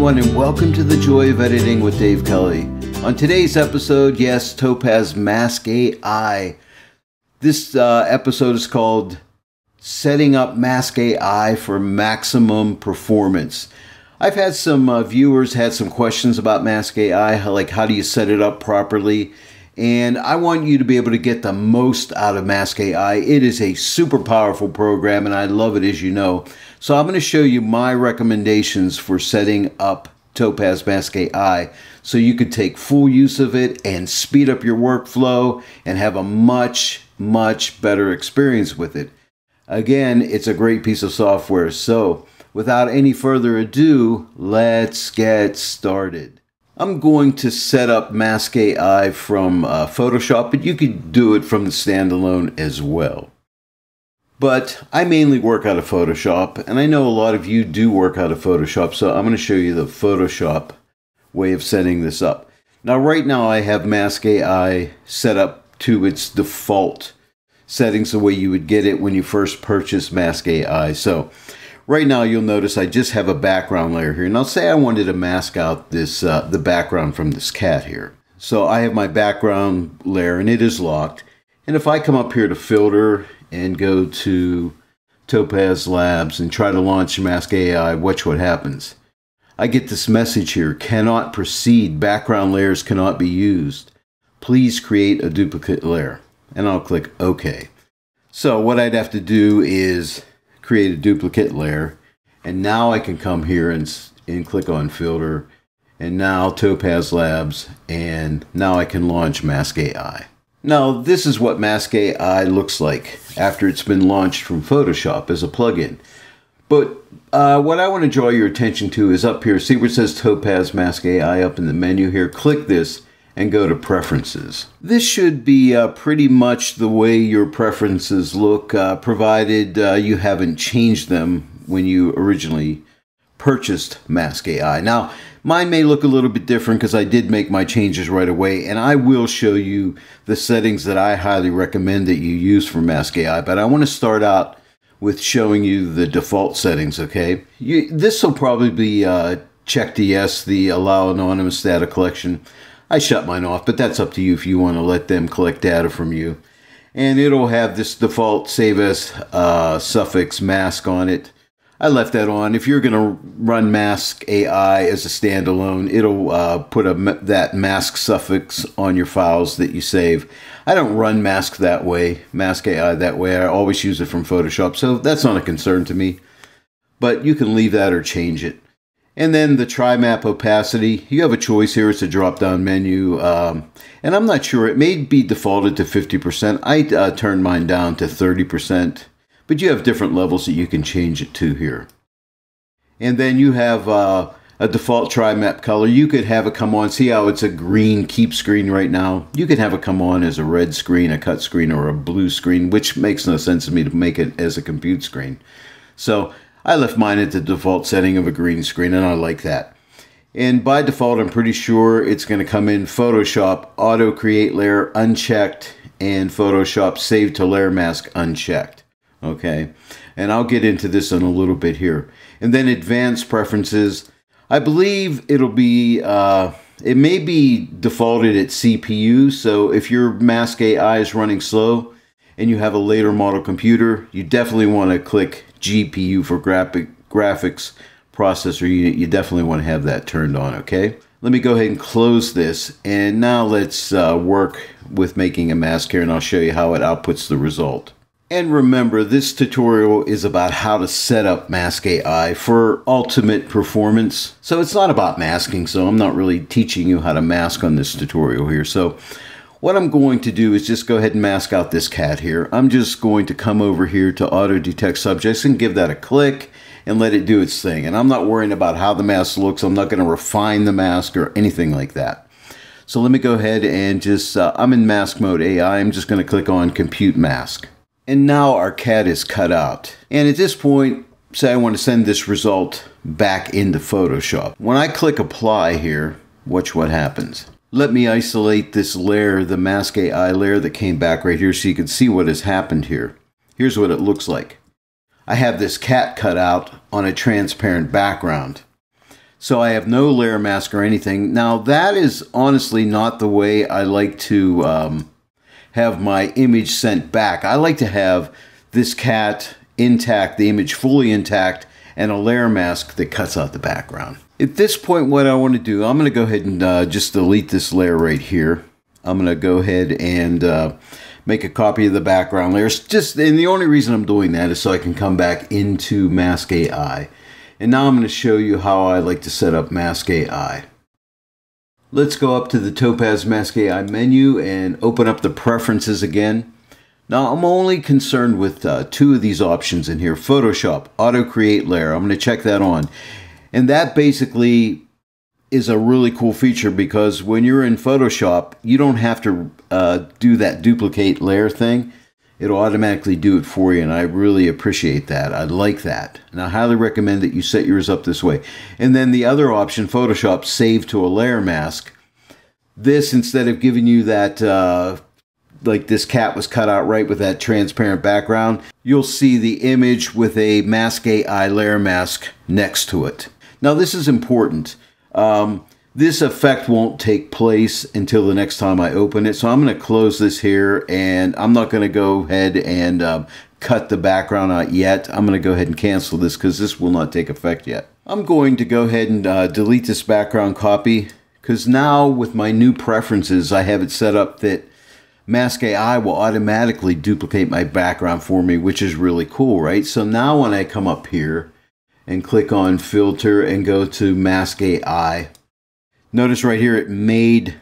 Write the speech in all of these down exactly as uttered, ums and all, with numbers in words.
everyone, and welcome to the Joy of Editing with Dave Kelly. On today's episode, yes, Topaz Mask A I. This uh, episode is called Setting Up Mask A I for Maximum Performance. I've had some uh, viewers had some questions about Mask A I, like how do you set it up properly? And I want you to be able to get the most out of Mask A I. It is a super powerful program, and I love it, as you know. So I'm going to show you my recommendations for setting up Topaz Mask A I so you could take full use of it and speed up your workflow and have a much, much better experience with it. Again, it's a great piece of software. So without any further ado, let's get started. I'm going to set up Mask A I from uh, Photoshop, but you could do it from the standalone as well. But I mainly work out of Photoshop, and I know a lot of you do work out of Photoshop, so I'm going to show you the Photoshop way of setting this up. Now, right now I have Mask A I set up to its default settings, the way you would get it when you first purchase Mask A I. So right now, you'll notice I just have a background layer here. And I'll say I wanted to mask out this uh, the background from this cat here. So I have my background layer, and it is locked. And if I come up here to Filter and go to Topaz Labs and try to launch Mask A I, watch what happens. I get this message here, cannot proceed, background layers cannot be used. Please create a duplicate layer. And I'll click OK. So what I'd have to do is create a duplicate layer, and now I can come here and, and click on Filter, and now Topaz Labs, and now I can launch Mask A I. Now this is what Mask A I looks like after it's been launched from Photoshop as a plugin. But uh, what I want to draw your attention to is up here, see where it says Topaz Mask A I up in the menu here, click this and go to Preferences. This should be uh, pretty much the way your preferences look, uh, provided uh, you haven't changed them when you originally purchased Mask A I. Now, mine may look a little bit different because I did make my changes right away, and I will show you the settings that I highly recommend that you use for Mask A I, but I want to start out with showing you the default settings, okay? You, this will probably be uh, check to yes, the allow anonymous data collection. I shut mine off, but that's up to you if you want to let them collect data from you. And it'll have this default save as uh, suffix mask on it. I left that on. If you're going to run Mask A I as a standalone, it'll uh, put a, that mask suffix on your files that you save. I don't run Mask that way, Mask A I that way. I always use it from Photoshop, so that's not a concern to me. But you can leave that or change it. And then the Tri-Map Opacity, you have a choice here. It's a drop-down menu. Um, and I'm not sure. It may be defaulted to fifty percent. I uh, turned mine down to thirty percent. But you have different levels that you can change it to here. And then you have uh, a default Tri-Map color. You could have it come on. See how it's a green keep screen right now? You could have it come on as a red screen, a cut screen, or a blue screen, which makes no sense to me to make it as a compute screen. So I left mine at the default setting of a green screen, and I like that. And by default, I'm pretty sure it's going to come in Photoshop, Auto Create Layer unchecked, and Photoshop Save to Layer Mask unchecked. Okay, and I'll get into this in a little bit here. And then Advanced Preferences. I believe it'll be, uh, it may be defaulted at C P U, so if your Mask A I is running slow and you have a later model computer, you definitely want to click G P U for graphic, graphics processor unit. You definitely want to have that turned on, okay? Let me go ahead and close this, and now let's uh, work with making a mask here, and I'll show you how it outputs the result. And remember, this tutorial is about how to set up Mask A I for ultimate performance. So it's not about masking, so I'm not really teaching you how to mask on this tutorial here. So what I'm going to do is just go ahead and mask out this cat here. I'm just going to come over here to Auto Detect Subjects and give that a click and let it do its thing. And I'm not worrying about how the mask looks. I'm not going to refine the mask or anything like that. So let me go ahead and just, uh, I'm in Mask Mode A I. I'm just going to click on Compute Mask. And now our cat is cut out. And at this point, say I want to send this result back into Photoshop. When I click Apply here, watch what happens. Let me isolate this layer, the Mask A I layer that came back right here, so you can see what has happened here. Here's what it looks like. I have this cat cut out on a transparent background. So I have no layer mask or anything. Now that is honestly not the way I like to um, have my image sent back. I like to have this cat intact, the image fully intact, and a layer mask that cuts out the background. At this point, what I want to do, I'm going to go ahead and uh, just delete this layer right here. I'm going to go ahead and uh, make a copy of the background layers. Just, and the only reason I'm doing that is so I can come back into Mask A I. And now I'm going to show you how I like to set up Mask A I. Let's go up to the Topaz Mask A I menu and open up the preferences again. Now I'm only concerned with uh, two of these options in here. Photoshop, auto create layer. I'm going to check that on. And that basically is a really cool feature because when you're in Photoshop, you don't have to uh, do that duplicate layer thing. It'll automatically do it for you, and I really appreciate that. I like that. And I highly recommend that you set yours up this way. And then the other option, Photoshop, save to a layer mask. This, instead of giving you that, uh, like this cat was cut out right with that transparent background, you'll see the image with a Mask A I layer mask next to it. Now, this is important. Um, this effect won't take place until the next time I open it. So I'm going to close this here, and I'm not going to go ahead and um, cut the background out yet. I'm going to go ahead and cancel this because this will not take effect yet. I'm going to go ahead and uh, delete this background copy because now with my new preferences, I have it set up that Mask A I will automatically duplicate my background for me, which is really cool, right? So now when I come up here and click on filter and go to Mask A I, notice right here it made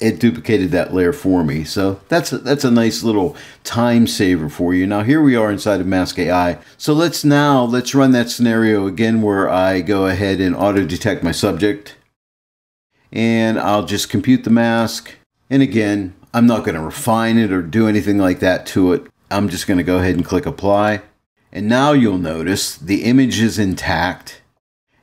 it duplicated that layer for me. So that's a, that's a nice little time saver for you. Now here we are inside of Mask A I. So let's now let's run that scenario again where I go ahead and auto detect my subject, and I'll just compute the mask. And again, I'm not going to refine it or do anything like that to it. I'm just going to go ahead and click apply. And now you'll notice the image is intact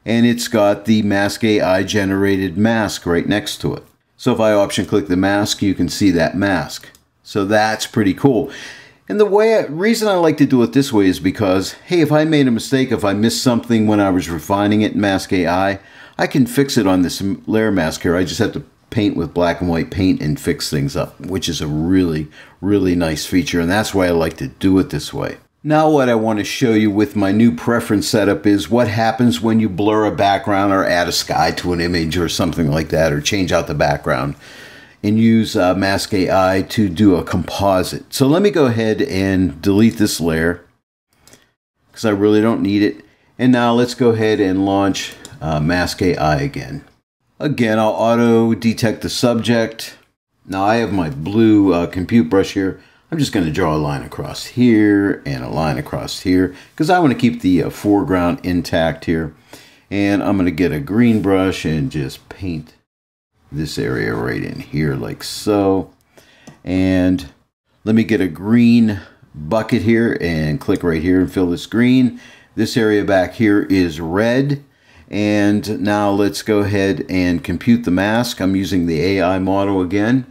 and it's got the Mask A I generated mask right next to it. So if I option click the mask, you can see that mask. So that's pretty cool. And the way I, reason I like to do it this way is because, hey, if I made a mistake, if I missed something when I was refining it in Mask A I, I can fix it on this layer mask here. I just have to paint with black and white paint and fix things up, which is a really, really nice feature. And that's why I like to do it this way. Now what I want to show you with my new preference setup is what happens when you blur a background or add a sky to an image or something like that, or change out the background and use uh, Mask A I to do a composite. So let me go ahead and delete this layer because I really don't need it. And now let's go ahead and launch uh, Mask A I again. Again, I'll auto detect the subject. Now I have my blue uh, compute brush here. I'm just going to draw a line across here and a line across here because I want to keep the uh, foreground intact here. And I'm going to get a green brush and just paint this area right in here like so. And let me get a green bucket here and click right here and fill this green. This area back here is red. And now let's go ahead and compute the mask. I'm using the A I model again.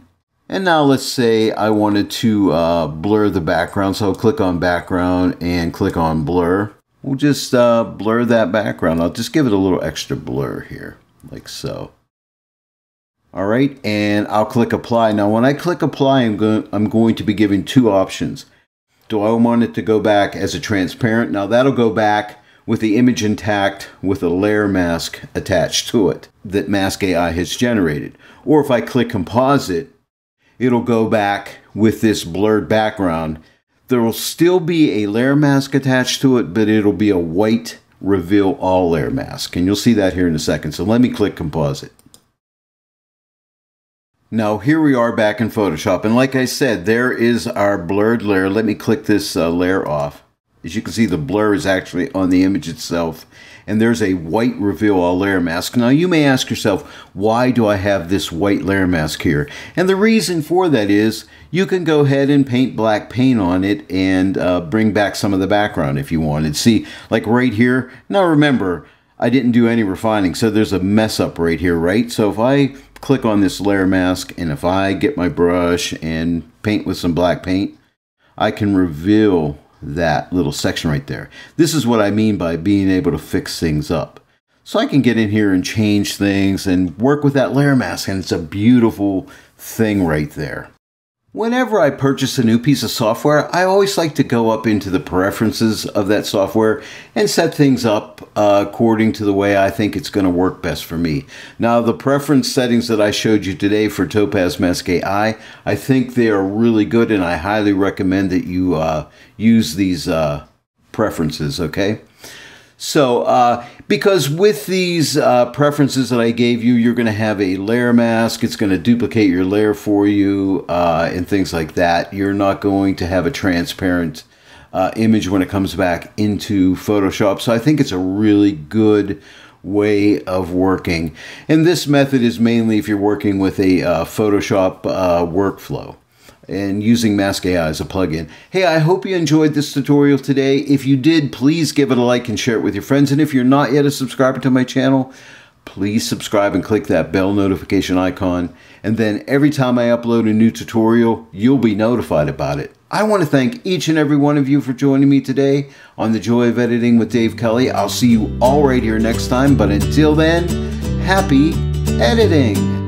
And now let's say I wanted to uh, blur the background. So I'll click on background and click on blur. We'll just uh, blur that background. I'll just give it a little extra blur here, like so. All right, and I'll click apply. Now when I click apply, I'm, go I'm going to be given two options. Do I want it to go back as a transparent? Now that'll go back with the image intact with a layer mask attached to it that Mask A I has generated. Or if I click composite, it'll go back with this blurred background. There will still be a layer mask attached to it, but it'll be a white reveal all layer mask. And you'll see that here in a second. So let me click composite. Now here we are back in Photoshop. And like I said, there is our blurred layer. Let me click this uh, layer off. As you can see, the blur is actually on the image itself. And there's a white reveal all layer mask. Now you may ask yourself, why do I have this white layer mask here? And the reason for that is you can go ahead and paint black paint on it and uh, bring back some of the background if you wanted. See, like right here. Now remember, I didn't do any refining, so there's a mess up right here, right? So if I click on this layer mask and if I get my brush and paint with some black paint, I can reveal that little section right there. This is what I mean by being able to fix things up. So I can get in here and change things and work with that layer mask, and it's a beautiful thing right there. Whenever I purchase a new piece of software, I always like to go up into the preferences of that software and set things up uh, according to the way I think it's going to work best for me. Now, the preference settings that I showed you today for Topaz Mask A I, I think they are really good, and I highly recommend that you uh, use these uh, preferences, okay? So, uh, because with these uh, preferences that I gave you, you're going to have a layer mask. It's going to duplicate your layer for you uh, and things like that. You're not going to have a transparent uh, image when it comes back into Photoshop. So I think it's a really good way of working. And this method is mainly if you're working with a uh, Photoshop uh, workflow and using Mask A I as a plugin. Hey, I hope you enjoyed this tutorial today. If you did, please give it a like and share it with your friends. And if you're not yet a subscriber to my channel, please subscribe and click that bell notification icon. And then every time I upload a new tutorial, you'll be notified about it. I want to thank each and every one of you for joining me today on The Joy of Editing with Dave Kelly. I'll see you all right here next time. But until then, happy editing.